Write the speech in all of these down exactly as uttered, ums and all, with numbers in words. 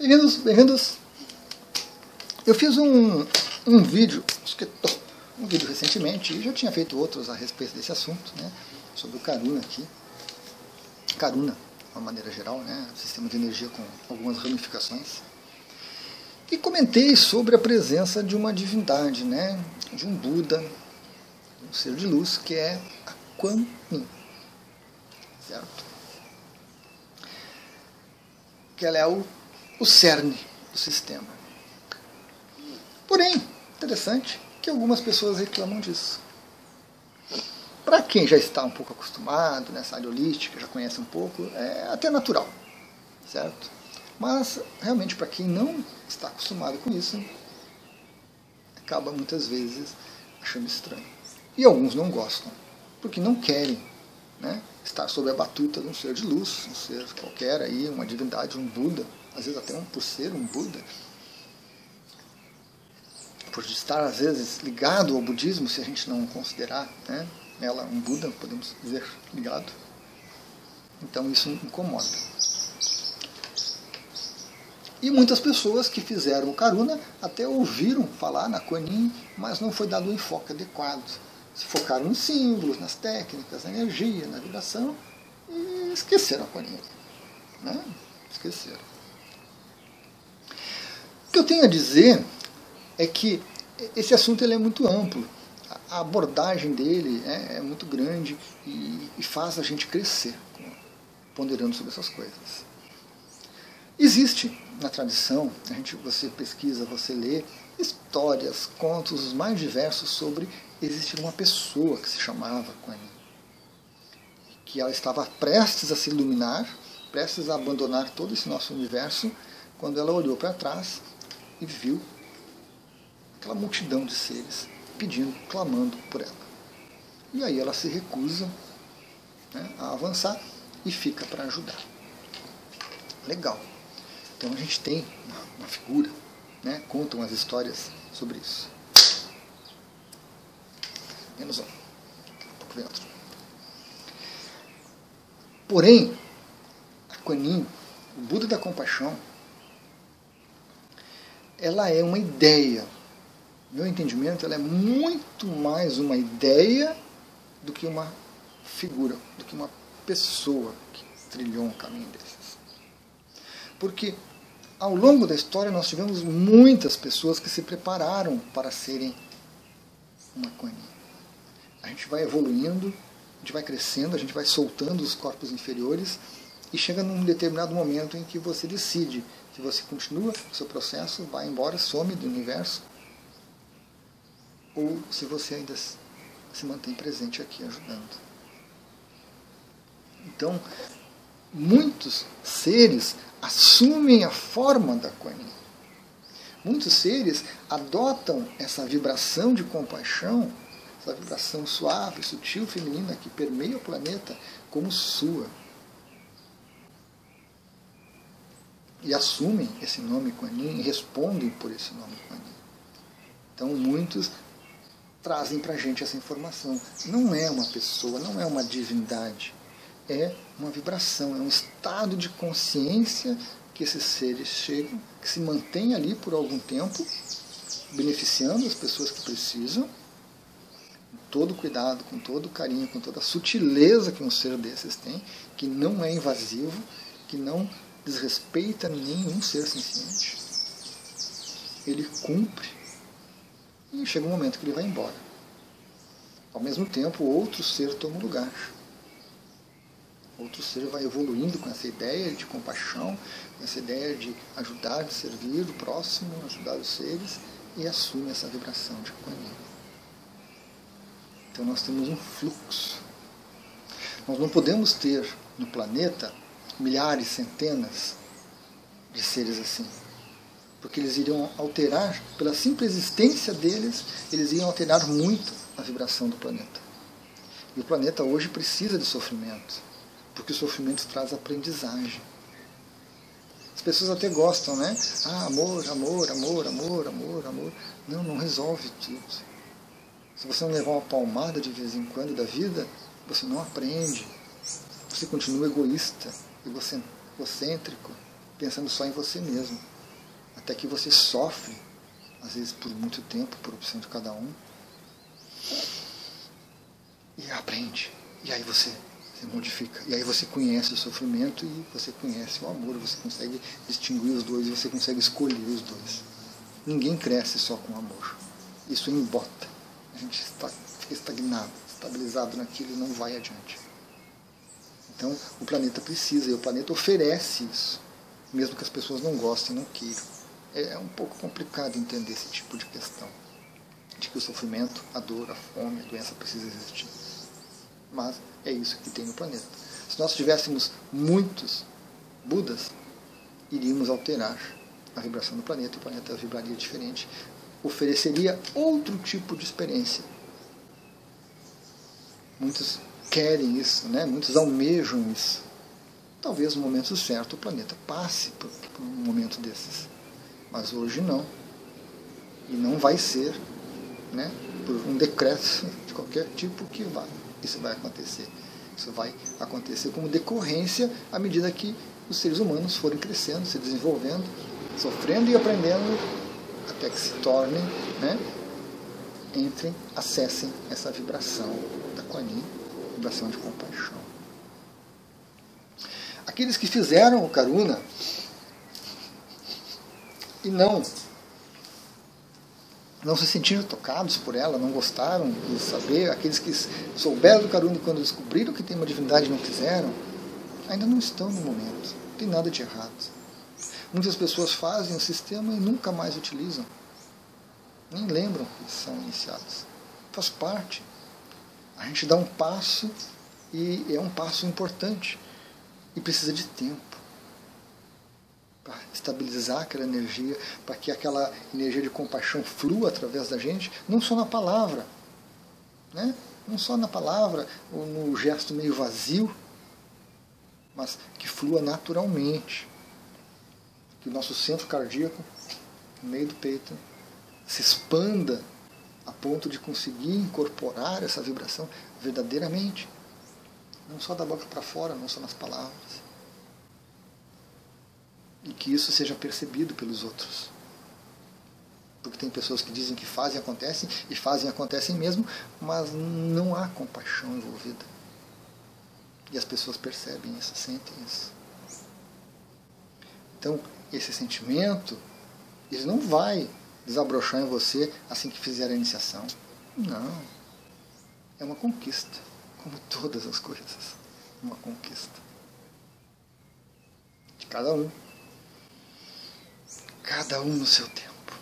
Bem-vindos, bem-vindos. Eu fiz um, um vídeo, acho que um vídeo recentemente, e já tinha feito outros a respeito desse assunto, né, sobre o Karuna aqui. Karuna, de uma maneira geral, né, sistema de energia com algumas ramificações. E comentei sobre a presença de uma divindade, né, de um Buda, um ser de luz, que é a Kwan Yin, certo? Que ela é o o cerne do sistema. Porém, interessante que algumas pessoas reclamam disso. Para quem já está um pouco acostumado nessa área holística, já conhece um pouco, é até natural, certo? Mas, realmente, para quem não está acostumado com isso, acaba muitas vezes achando estranho. E alguns não gostam, porque não querem, né, estar sob a batuta de um ser de luz, um ser qualquer aí, uma divindade, um Buda, às vezes até um, por ser um Buda, por estar às vezes ligado ao budismo, se a gente não considerar, né, ela um Buda, podemos dizer ligado, então isso incomoda. E muitas pessoas que fizeram o Karuna até ouviram falar na Kwan Yin, mas não foi dado um enfoque adequado. Se focaram nos símbolos, nas técnicas, na energia, na vibração, e esqueceram a Kwan Yin, né? Esqueceram. O que eu tenho a dizer é que esse assunto ele é muito amplo, a abordagem dele é, é muito grande e, e faz a gente crescer, ponderando sobre essas coisas. Existe na tradição, a gente, você pesquisa, você lê, histórias, contos, os mais diversos sobre existir uma pessoa que se chamava Kwan Yin, que ela estava prestes a se iluminar, prestes a abandonar todo esse nosso universo, quando ela olhou para trás e viu aquela multidão de seres pedindo, clamando por ela. E aí ela se recusa, né, a avançar e fica para ajudar. Legal. Então a gente tem uma, uma figura, né, contam as histórias sobre isso. Menos um. Um pouco vem outro. Porém, a Kwan Yin, o Buda da Compaixão, ela é uma ideia. Meu entendimento, ela é muito mais uma ideia do que uma figura, do que uma pessoa que trilhou um caminho desses. Porque ao longo da história nós tivemos muitas pessoas que se prepararam para serem uma Kwan Yin. A gente vai evoluindo, a gente vai crescendo, a gente vai soltando os corpos inferiores e chega num determinado momento em que você decide que você continua o seu processo, vai embora, some do universo, ou se você ainda se mantém presente aqui ajudando. Então, muitos seres assumem a forma da Kwan Yin. Muitos seres adotam essa vibração de compaixão, essa vibração suave, sutil, feminina que permeia o planeta como sua. E assumem esse nome Kwan Yin e respondem por esse nome Kwan Yin. Então muitos trazem para a gente essa informação. Não é uma pessoa, não é uma divindade. É uma vibração, é um estado de consciência que esses seres chegam, que se mantém ali por algum tempo, beneficiando as pessoas que precisam, com todo cuidado, com todo carinho, com toda a sutileza que um ser desses tem, que não é invasivo, que não desrespeita nenhum ser senciente. Ele cumpre e chega um momento que ele vai embora. Ao mesmo tempo, outro ser toma o lugar. Outro ser vai evoluindo com essa ideia de compaixão, com essa ideia de ajudar, de servir o próximo, ajudar os seres, e assume essa vibração de Kwan Yin. Então nós temos um fluxo. Nós não podemos ter no planeta milhares, centenas de seres assim, porque eles iriam alterar, pela simples existência deles, eles iriam alterar muito a vibração do planeta. E o planeta hoje precisa de sofrimento, porque o sofrimento traz aprendizagem. As pessoas até gostam, né? Ah, amor, amor, amor, amor, amor, amor. Não, não resolve tudo. Se você não levar uma palmada de vez em quando da vida, você não aprende. Você continua egoísta, egocêntrico, pensando só em você mesmo. até que você sofre, às vezes por muito tempo, por opção de cada um, e aprende. E aí você se modifica. E aí você conhece o sofrimento e você conhece o amor, você consegue distinguir os dois, você consegue escolher os dois. Ninguém cresce só com amor. Isso embota. A gente está estagnado, estabilizado naquilo e não vai adiante. Então, o planeta precisa, e o planeta oferece isso, mesmo que as pessoas não gostem, não queiram. É um pouco complicado entender esse tipo de questão, de que o sofrimento, a dor, a fome, a doença precisa existir. Mas é isso que tem no planeta. Se nós tivéssemos muitos Budas, iríamos alterar a vibração do planeta, o planeta vibraria diferente, ofereceria outro tipo de experiência. Muitos querem isso, né? Muitos almejam isso. Talvez no momento certo o planeta passe por um momento desses. Mas hoje não. E não vai ser, né, por um decreto de qualquer tipo que vai. Isso vai acontecer. Isso vai acontecer como decorrência à medida que os seres humanos forem crescendo, se desenvolvendo, sofrendo e aprendendo, até que se tornem, né, entrem, acessem essa vibração da Kwan Yin, vibração de compaixão. Aqueles que fizeram o Karuna e não, não se sentiram tocados por ela, não gostaram de saber, aqueles que souberam do Karuna e quando descobriram que tem uma divindade e não quiseram, ainda não estão no momento, não tem nada de errado. Muitas pessoas fazem o sistema e nunca mais utilizam. Nem lembram que são iniciados. Faz parte. A gente dá um passo e é um passo importante. E precisa de tempo para estabilizar aquela energia, para que aquela energia de compaixão flua através da gente, não só na palavra, né? Não só na palavra ou no gesto meio vazio, mas que flua naturalmente. Que o nosso centro cardíaco, no meio do peito, se expanda a ponto de conseguir incorporar essa vibração verdadeiramente. Não só da boca para fora, não só nas palavras. E que isso seja percebido pelos outros. Porque tem pessoas que dizem que fazem e acontecem, e fazem e acontecem mesmo, mas não há compaixão envolvida. E as pessoas percebem isso, sentem isso. Então, esse sentimento, ele não vai desabrochar em você assim que fizer a iniciação. Não. É uma conquista, como todas as coisas. Uma conquista. De cada um. Cada um no seu tempo.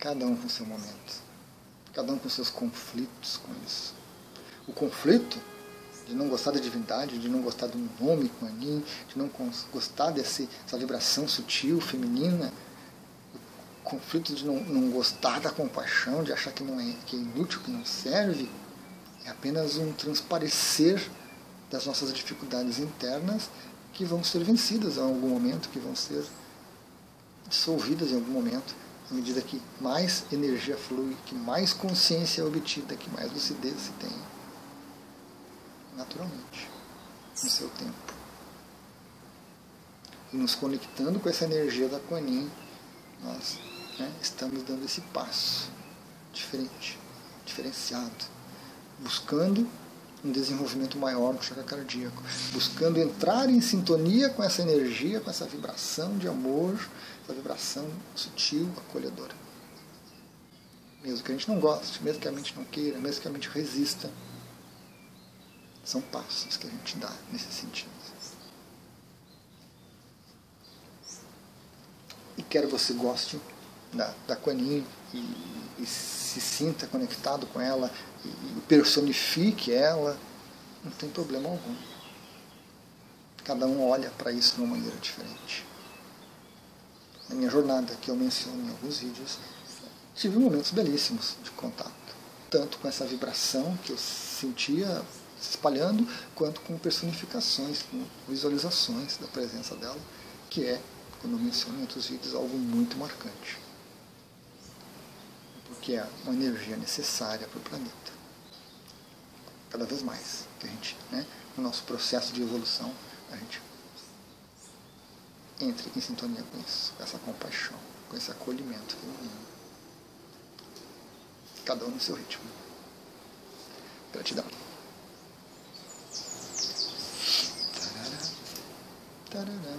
Cada um com o seu momento. Cada um com seus conflitos com isso. O conflito de não gostar da divindade, de não gostar do nome Kwan Yin, de não gostar dessa vibração sutil, feminina, o conflito de não, não gostar da compaixão, de achar que, não é, que é inútil, que não serve, é apenas um transparecer das nossas dificuldades internas que vão ser vencidas a algum momento, que vão ser dissolvidas em algum momento, à medida que mais energia flui, que mais consciência é obtida, que mais lucidez se tem. Naturalmente, no seu tempo. E nos conectando com essa energia da Kwan Yin, nós, né, estamos dando esse passo diferente, diferenciado, buscando um desenvolvimento maior do chakra cardíaco, buscando entrar em sintonia com essa energia, com essa vibração de amor, essa vibração sutil, acolhedora. Mesmo que a gente não goste, mesmo que a mente não queira, mesmo que a mente resista, são passos que a gente dá nesse sentido. E quer você goste da, da Kwan Yin e, e se sinta conectado com ela e, e personifique ela, não tem problema algum. Cada um olha para isso de uma maneira diferente. Na minha jornada, que eu menciono em alguns vídeos, tive momentos belíssimos de contato. Tanto com essa vibração que eu sentia se espalhando, quanto com personificações, com visualizações da presença dela, que é, quando eu menciono em outros vídeos, algo muito marcante. Porque é uma energia necessária para o planeta. Cada vez mais que a gente, né, no nosso processo de evolução, a gente entre em sintonia com isso, com essa compaixão, com esse acolhimento feminino. Cada um no seu ritmo. Gratidão. Tarará. Tarará.